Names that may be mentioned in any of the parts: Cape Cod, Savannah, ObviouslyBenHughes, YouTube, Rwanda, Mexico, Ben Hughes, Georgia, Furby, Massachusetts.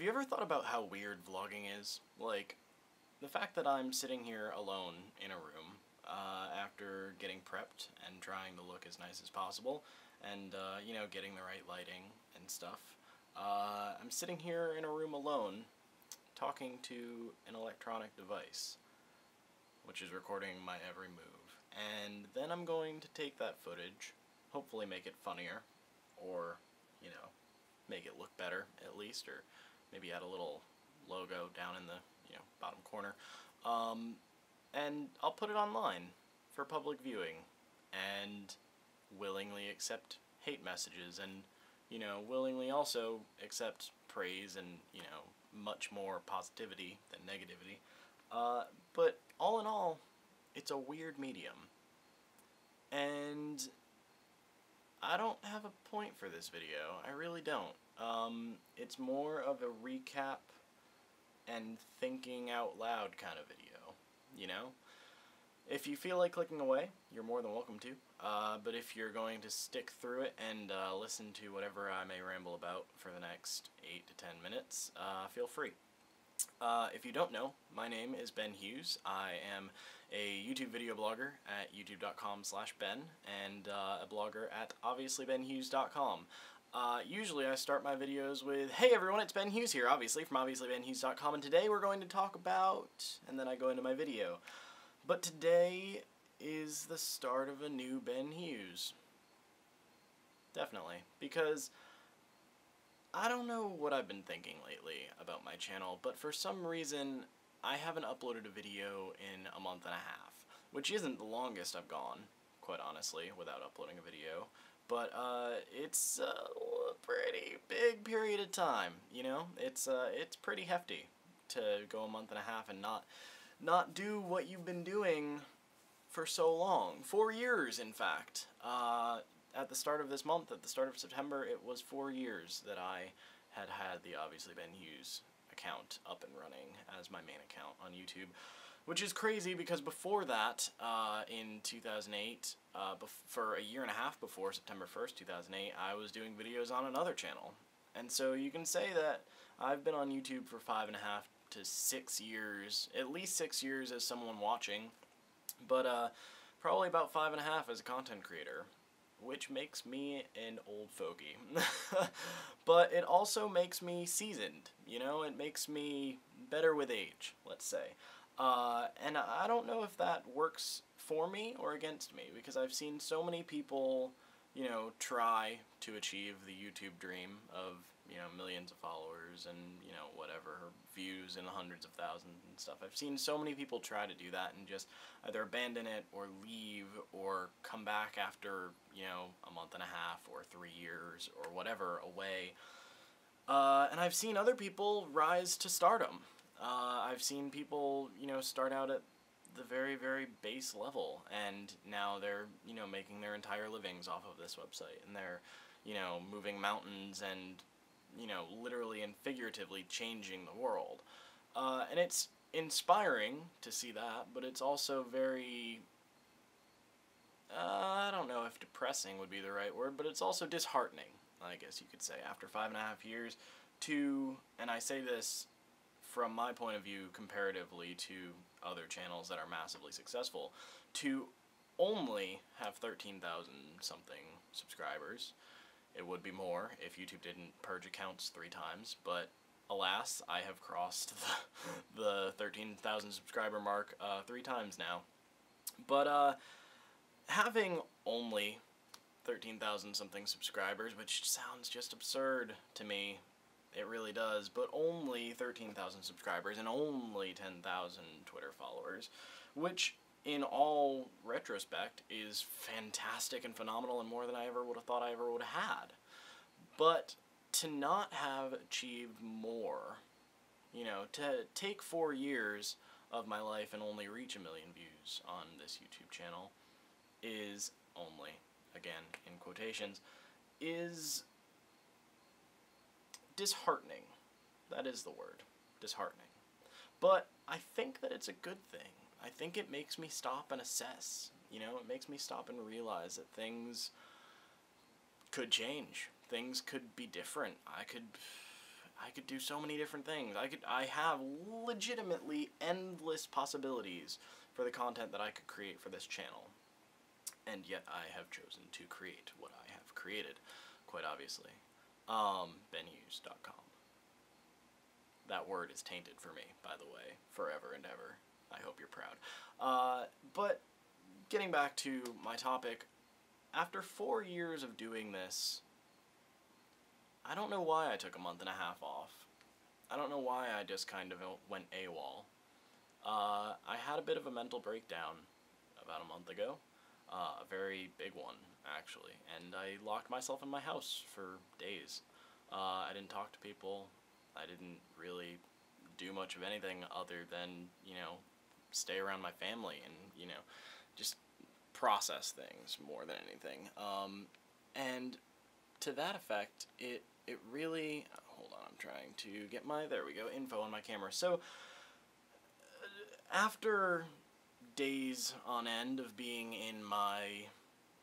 Have you ever thought about how weird vlogging is? Like, the fact that I'm sitting here alone in a room after getting prepped and trying to look as nice as possible and, you know, getting the right lighting and stuff. I'm sitting here in a room alone talking to an electronic device, which is recording my every move. And then I'm going to take that footage, hopefully make it funnier, or, you know, make it look better at least, or maybe add a little logo down in the, you know, bottom corner. And I'll put it online for public viewing and willingly accept hate messages and, you know, willingly also accept praise and, you know, much more positivity than negativity. But all in all, it's a weird medium. And I don't have a point for this video. I really don't. It's more of a recap and thinking out loud kind of video, you know? If you feel like clicking away, you're more than welcome to. But if you're going to stick through it and listen to whatever I may ramble about for the next 8 to 10 minutes, feel free. If you don't know, my name is Ben Hughes. I am a YouTube video blogger at youtube.com/ben and a blogger at obviouslybenhughes.com. Usually I start my videos with, hey everyone, it's Ben Hughes here, obviously, from obviouslybenhughes.com, and today we're going to talk about, and then I go into my video. But today is the start of a new Ben Hughes. Definitely, because I don't know what I've been thinking lately about my channel, but for some reason I haven't uploaded a video in a month and a half, which isn't the longest I've gone, quite honestly, without uploading a video, but it's a pretty big period of time, you know? It's pretty hefty to go a month and a half and not do what you've been doing for so long. 4 years, in fact. At the start of this month, at the start of September, it was 4 years that I had the Obviously Ben Hughes account up and running as my main account on YouTube, which is crazy because before that, in 2008, for a year and a half before September 1st, 2008, I was doing videos on another channel. And so you can say that I've been on YouTube for 5.5 to 6 years, at least 6 years as someone watching, but probably about 5.5 as a content creator, which makes me an old fogey. But it also makes me seasoned, you know? It makes me better with age, let's say. And I don't know if that works for me or against me, because I've seen so many people, you know, try to achieve the YouTube dream of, you know, millions of followers and, you know, whatever, views and hundreds of thousands and stuff. I've seen so many people try to do that and just either abandon it or leave or come back after, you know, a month and a half or 3 years or whatever away. And I've seen other people rise to stardom. I've seen people, you know, start out at the very, very base level, and now they're, you know, making their entire livings off of this website, and they're, you know, moving mountains and, you know, literally and figuratively changing the world. And it's inspiring to see that, but it's also very, I don't know if depressing would be the right word, but it's also disheartening, I guess you could say, after 5.5 years to, and I say this from my point of view comparatively to other channels that are massively successful, to only have 13,000 something subscribers. It would be more if YouTube didn't purge accounts 3 times, but alas, I have crossed the 13,000 subscriber mark 3 times now. But having only 13,000 something subscribers, which sounds just absurd to me, it really does, but only 13,000 subscribers and only 10,000 Twitter followers, which in all retrospect is fantastic and phenomenal and more than I ever would have thought I ever would have had. But to not have achieved more, you know, to take 4 years of my life and only reach 1 million views on this YouTube channel is only, again, in quotations, is disheartening. That is the word. Disheartening. But I think that it's a good thing. I think it makes me stop and assess. You know, it makes me stop and realize that things could change. Things could be different. I could do so many different things. I have legitimately endless possibilities for the content that I could create for this channel. And yet I have chosen to create what I have created, quite obviously. BenHughes.com. That word is tainted for me, by the way, forever and ever. I hope you're proud. But getting back to my topic, after 4 years of doing this, I don't know why I took a month and a half off. I don't know why I just kind of went AWOL. I had a bit of a mental breakdown about a month ago. A very big one, actually. And I locked myself in my house for days. I didn't talk to people. I didn't really do much of anything other than, you know, stay around my family and, you know, just process things more than anything. And to that effect, it really... Hold on, I'm trying to get my... There we go, info on my camera. So, after days on end of being in my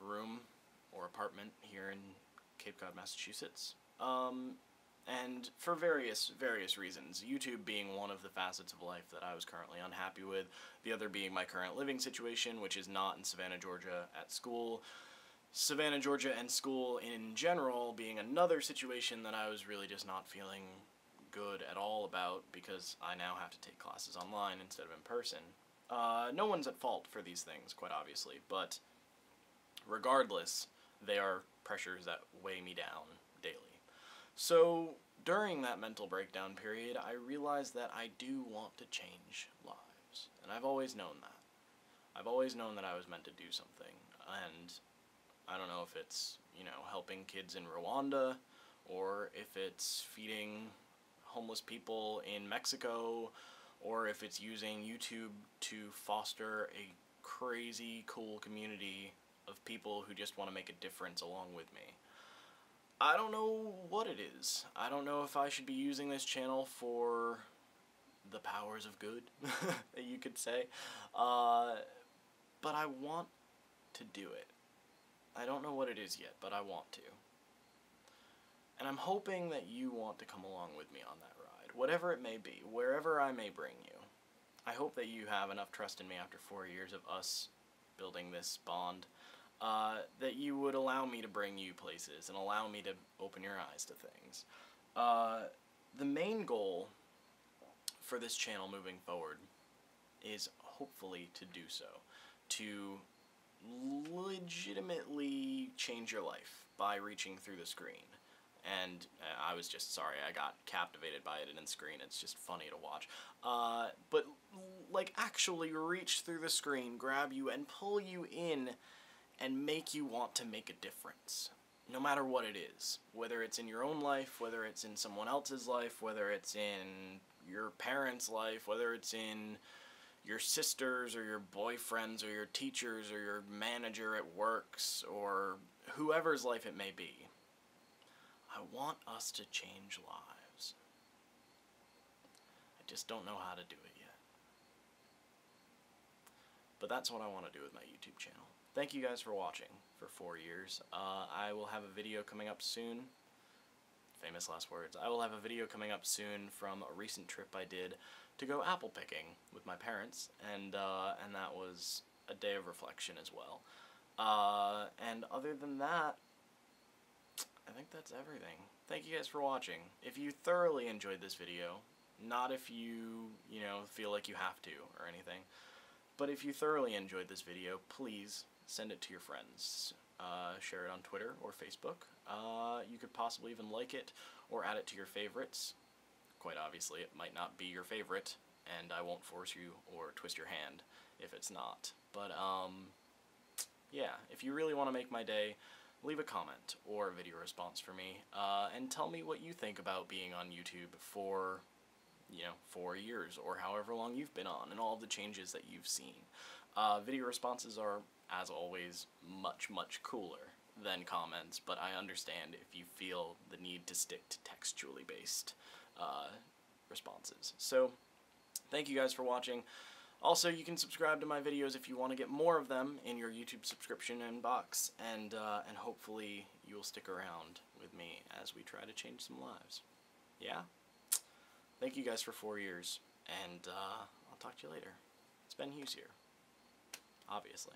room or apartment here in Cape Cod, Massachusetts, and for various reasons, YouTube being one of the facets of life that I was currently unhappy with, the other being my current living situation, which is not in Savannah, Georgia at school. Savannah, Georgia and school in general being another situation that I was really just not feeling good at all about, because I now have to take classes online instead of in person. No one's at fault for these things, quite obviously, but regardless, they are pressures that weigh me down daily. So during that mental breakdown period, I realized that I do want to change lives, and I've always known that. I've always known that I was meant to do something, and I don't know if it's, you know, helping kids in Rwanda, or if it's feeding homeless people in Mexico, or if it's using YouTube to foster a crazy cool community of people who just want to make a difference along with me. I don't know what it is. I don't know if I should be using this channel for the powers of good, you could say. But I want to do it. I don't know what it is yet, but I want to. And I'm hoping that you want to come along with me on that ride, whatever it may be, wherever I may bring you. I hope that you have enough trust in me after 4 years of us building this bond, that you would allow me to bring you places and allow me to open your eyes to things. The main goal for this channel moving forward is hopefully to do so, to legitimately change your life by reaching through the screen. And I was just sorry, I got captivated by it in screen, it's just funny to watch. But like actually reach through the screen, grab you and pull you in and make you want to make a difference. No matter what it is, whether it's in your own life, whether it's in someone else's life, whether it's in your parents' life, whether it's in your sisters or your boyfriends or your teachers or your manager at works or whoever's life it may be. I want us to change lives. I just don't know how to do it yet. But that's what I want to do with my YouTube channel. Thank you guys for watching for 4 years. I will have a video coming up soon. Famous last words. I will have a video coming up soon from a recent trip I did to go apple picking with my parents, and that was a day of reflection as well. And other than that, I think that's everything. Thank you guys for watching. If you thoroughly enjoyed this video, not if you, you know, feel like you have to or anything, but if you thoroughly enjoyed this video, please send it to your friends. Share it on Twitter or Facebook. You could possibly even like it or add it to your favorites. Quite obviously, it might not be your favorite, and I won't force you or twist your hand if it's not. But, yeah, if you really want to make my day, leave a comment or a video response for me, and tell me what you think about being on YouTube for, you know, 4 years or however long you've been on, and all the changes that you've seen. Video responses are, as always, much, much cooler than comments, but I understand if you feel the need to stick to textually based responses. So, thank you guys for watching. Also, you can subscribe to my videos if you want to get more of them in your YouTube subscription inbox, and hopefully you'll stick around with me as we try to change some lives. Yeah? Thank you guys for 4 years, and I'll talk to you later. It's Ben Hughes here, obviously.